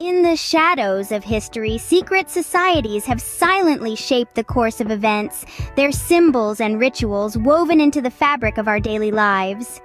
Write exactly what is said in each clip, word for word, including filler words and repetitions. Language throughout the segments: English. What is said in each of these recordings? In the shadows of history, secret societies have silently shaped the course of events, their symbols and rituals woven into the fabric of our daily lives.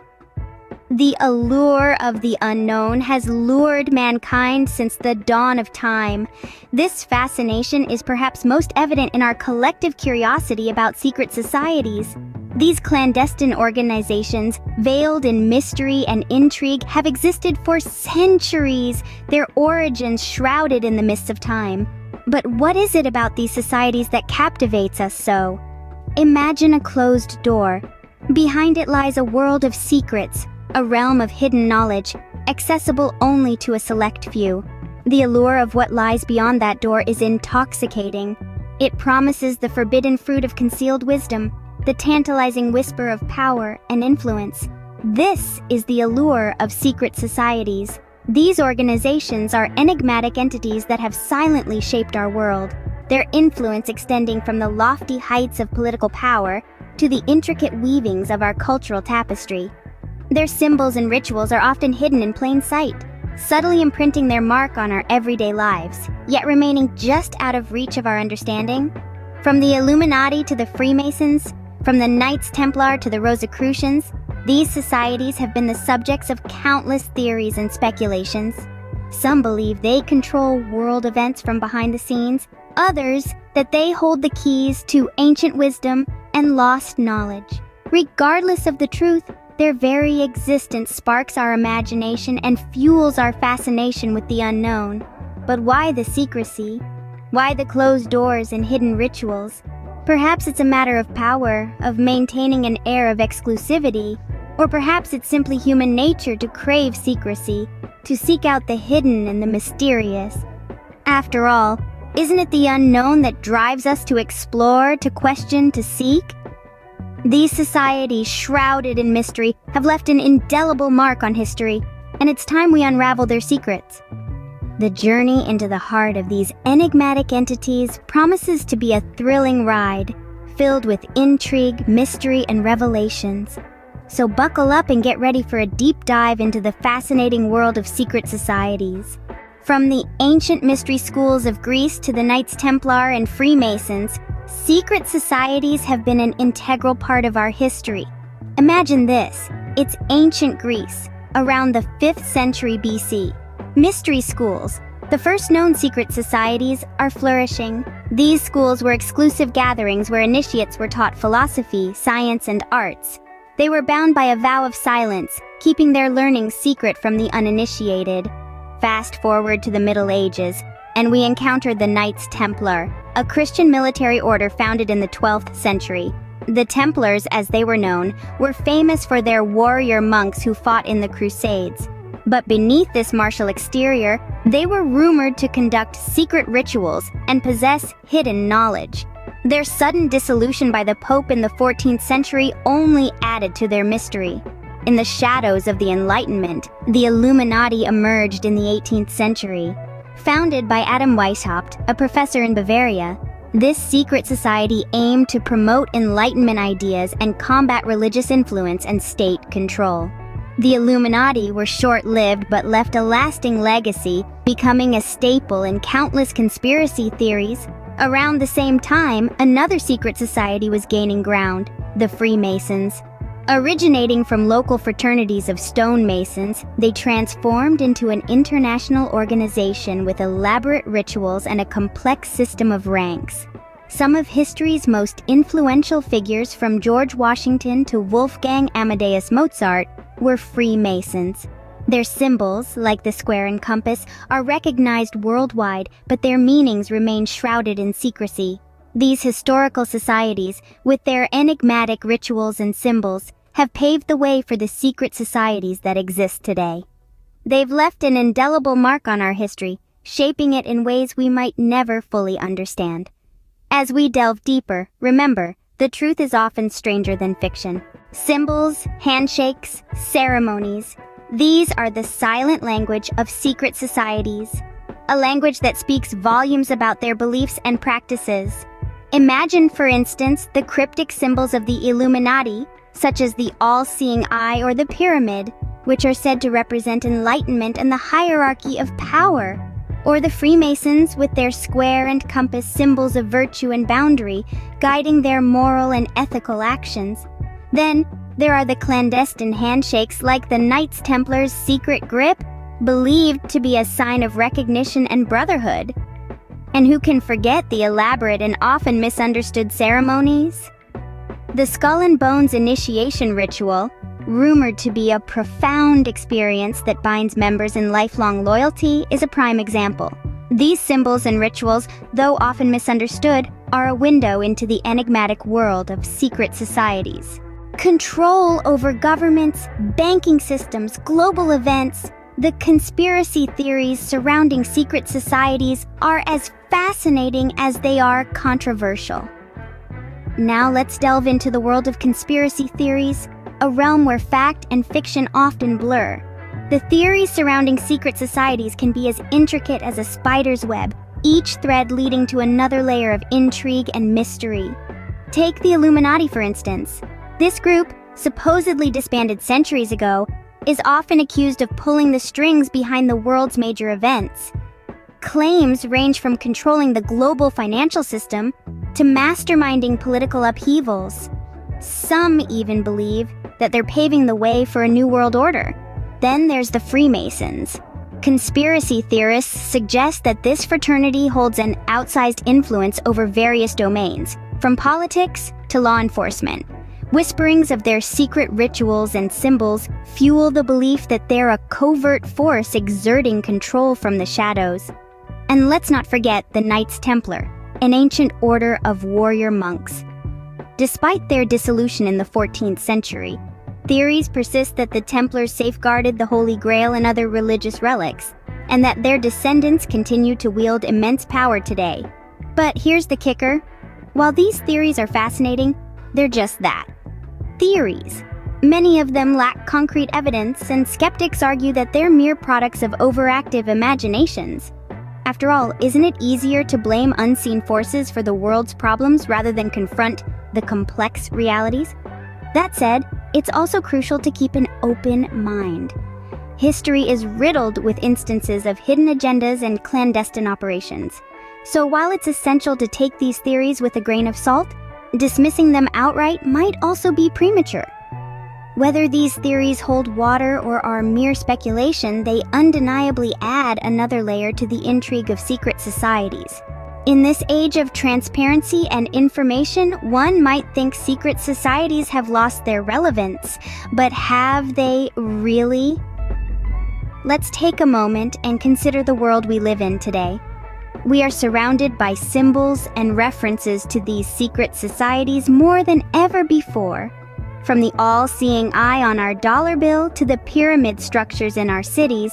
The allure of the unknown has lured mankind since the dawn of time. This fascination is perhaps most evident in our collective curiosity about secret societies. These clandestine organizations, veiled in mystery and intrigue, have existed for centuries, their origins shrouded in the mists of time. But what is it about these societies that captivates us so? Imagine a closed door. Behind it lies a world of secrets, a realm of hidden knowledge, accessible only to a select few. The allure of what lies beyond that door is intoxicating. It promises the forbidden fruit of concealed wisdom, the tantalizing whisper of power and influence. This is the allure of secret societies. These organizations are enigmatic entities that have silently shaped our world, their influence extending from the lofty heights of political power to the intricate weavings of our cultural tapestry. Their symbols and rituals are often hidden in plain sight, subtly imprinting their mark on our everyday lives, yet remaining just out of reach of our understanding. From the Illuminati to the Freemasons, from the Knights Templar to the Rosicrucians, these societies have been the subjects of countless theories and speculations. Some believe they control world events from behind the scenes, others that they hold the keys to ancient wisdom and lost knowledge. Regardless of the truth, their very existence sparks our imagination and fuels our fascination with the unknown. But why the secrecy? Why the closed doors and hidden rituals? Perhaps it's a matter of power, of maintaining an air of exclusivity, or perhaps it's simply human nature to crave secrecy, to seek out the hidden and the mysterious. After all, isn't it the unknown that drives us to explore, to question, to seek? These societies, shrouded in mystery, have left an indelible mark on history, and it's time we unravel their secrets. The journey into the heart of these enigmatic entities promises to be a thrilling ride, filled with intrigue, mystery, and revelations. So buckle up and get ready for a deep dive into the fascinating world of secret societies. From the ancient mystery schools of Greece to the Knights Templar and Freemasons, secret societies have been an integral part of our history. Imagine this, it's ancient Greece, around the fifth century B C. Mystery schools, the first known secret societies, are flourishing. These schools were exclusive gatherings where initiates were taught philosophy, science, and arts. They were bound by a vow of silence, keeping their learning secret from the uninitiated. Fast forward to the Middle Ages, and we encountered the Knights Templar, a Christian military order founded in the twelfth century. The Templars, as they were known, were famous for their warrior monks who fought in the Crusades. But beneath this martial exterior, they were rumored to conduct secret rituals and possess hidden knowledge. Their sudden dissolution by the Pope in the fourteenth century only added to their mystery. In the shadows of the Enlightenment, the Illuminati emerged in the eighteenth century. Founded by Adam Weishaupt, a professor in Bavaria, this secret society aimed to promote Enlightenment ideas and combat religious influence and state control. The Illuminati were short-lived but left a lasting legacy, becoming a staple in countless conspiracy theories. Around the same time, another secret society was gaining ground, the Freemasons. Originating from local fraternities of stonemasons, they transformed into an international organization with elaborate rituals and a complex system of ranks. Some of history's most influential figures, from George Washington to Wolfgang Amadeus Mozart, were Freemasons. Their symbols, like the square and compass, are recognized worldwide, but their meanings remain shrouded in secrecy. These historical societies, with their enigmatic rituals and symbols, have paved the way for the secret societies that exist today. They've left an indelible mark on our history, shaping it in ways we might never fully understand. As we delve deeper, remember, the truth is often stranger than fiction. Symbols, handshakes, ceremonies. These are the silent language of secret societies, a language that speaks volumes about their beliefs and practices. Imagine, for instance, the cryptic symbols of the Illuminati, such as the all-seeing eye or the pyramid, which are said to represent enlightenment and the hierarchy of power. or the Freemasons with their square and compass symbols of virtue and boundary, guiding their moral and ethical actions. Then, there are the clandestine handshakes like the Knights Templar's secret grip, believed to be a sign of recognition and brotherhood. And who can forget the elaborate and often misunderstood ceremonies? The Skull and Bones initiation ritual, rumored to be a profound experience that binds members in lifelong loyalty, is a prime example. These symbols and rituals, though often misunderstood, are a window into the enigmatic world of secret societies. Control over governments, banking systems, global events, the conspiracy theories surrounding secret societies are as fascinating as they are controversial. Now let's delve into the world of conspiracy theories, a realm where fact and fiction often blur. The theories surrounding secret societies can be as intricate as a spider's web, each thread leading to another layer of intrigue and mystery. Take the Illuminati, for instance. This group, supposedly disbanded centuries ago, is often accused of pulling the strings behind the world's major events. Claims range from controlling the global financial system to masterminding political upheavals. Some even believe that they're paving the way for a new world order. Then there's the Freemasons. Conspiracy theorists suggest that this fraternity holds an outsized influence over various domains, from politics to law enforcement. Whisperings of their secret rituals and symbols fuel the belief that they're a covert force exerting control from the shadows. And let's not forget the Knights Templar, an ancient order of warrior monks. Despite their dissolution in the fourteenth century, theories persist that the Templars safeguarded the Holy Grail and other religious relics, and that their descendants continue to wield immense power today. But here's the kicker. While these theories are fascinating, they're just that. Theories. Many of them lack concrete evidence, and skeptics argue that they're mere products of overactive imaginations. After all, isn't it easier to blame unseen forces for the world's problems rather than confront the complex realities? That said, it's also crucial to keep an open mind. History is riddled with instances of hidden agendas and clandestine operations. So while it's essential to take these theories with a grain of salt, dismissing them outright might also be premature. Whether these theories hold water or are mere speculation, they undeniably add another layer to the intrigue of secret societies. In this age of transparency and information, one might think secret societies have lost their relevance, but have they really? Let's take a moment and consider the world we live in today. We are surrounded by symbols and references to these secret societies more than ever before. From the all-seeing eye on our dollar bill to the pyramid structures in our cities,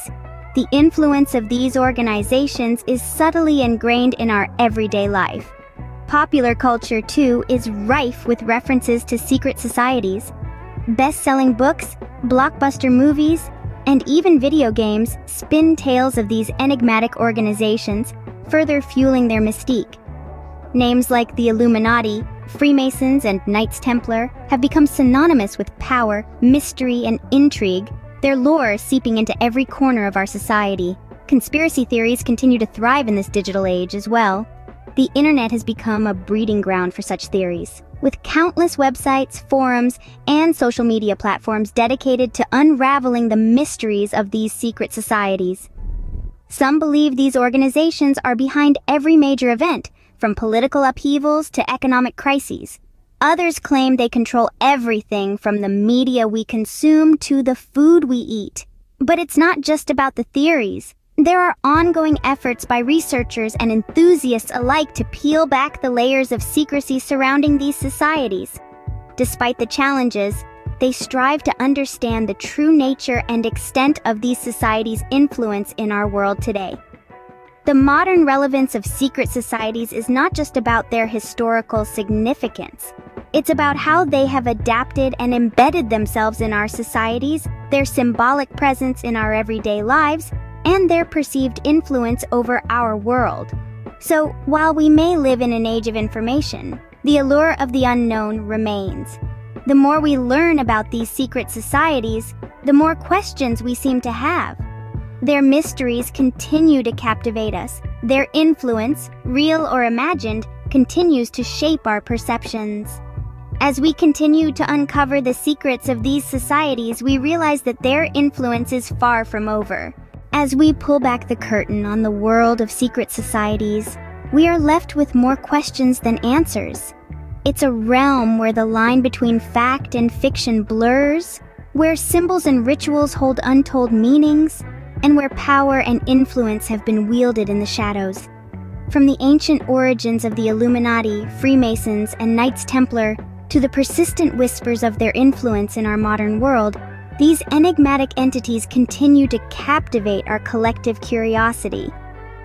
the influence of these organizations is subtly ingrained in our everyday life. Popular culture, too, is rife with references to secret societies. Best-selling books, blockbuster movies, and even video games spin tales of these enigmatic organizations, further fueling their mystique. Names like the Illuminati, Freemasons, and Knights Templar have become synonymous with power, mystery, and intrigue, their lore seeping into every corner of our society. Conspiracy theories continue to thrive in this digital age as well. The internet has become a breeding ground for such theories, with countless websites, forums, and social media platforms dedicated to unraveling the mysteries of these secret societies. Some believe these organizations are behind every major event, from political upheavals to economic crises. Others claim they control everything from the media we consume to the food we eat. But it's not just about the theories. There are ongoing efforts by researchers and enthusiasts alike to peel back the layers of secrecy surrounding these societies. Despite the challenges, they strive to understand the true nature and extent of these societies' influence in our world today. The modern relevance of secret societies is not just about their historical significance. It's about how they have adapted and embedded themselves in our societies, their symbolic presence in our everyday lives, and their perceived influence over our world. So, while we may live in an age of information, the allure of the unknown remains. The more we learn about these secret societies, the more questions we seem to have. Their mysteries continue to captivate us. Their influence, real or imagined, continues to shape our perceptions. As we continue to uncover the secrets of these societies, we realize that their influence is far from over. As we pull back the curtain on the world of secret societies, we are left with more questions than answers. It's a realm where the line between fact and fiction blurs, where symbols and rituals hold untold meanings, and where power and influence have been wielded in the shadows. From the ancient origins of the Illuminati, Freemasons, and Knights Templar, to the persistent whispers of their influence in our modern world, these enigmatic entities continue to captivate our collective curiosity.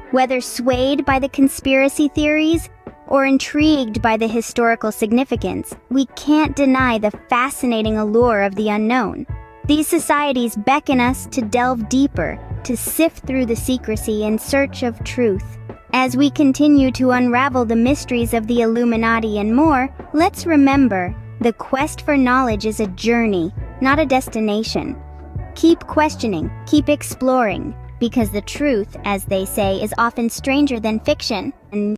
Whether swayed by the conspiracy theories or intrigued by the historical significance, we can't deny the fascinating allure of the unknown. These societies beckon us to delve deeper, to sift through the secrecy in search of truth. As we continue to unravel the mysteries of the Illuminati and more, let's remember, the quest for knowledge is a journey, not a destination. Keep questioning, keep exploring, because the truth, as they say, is often stranger than fiction. And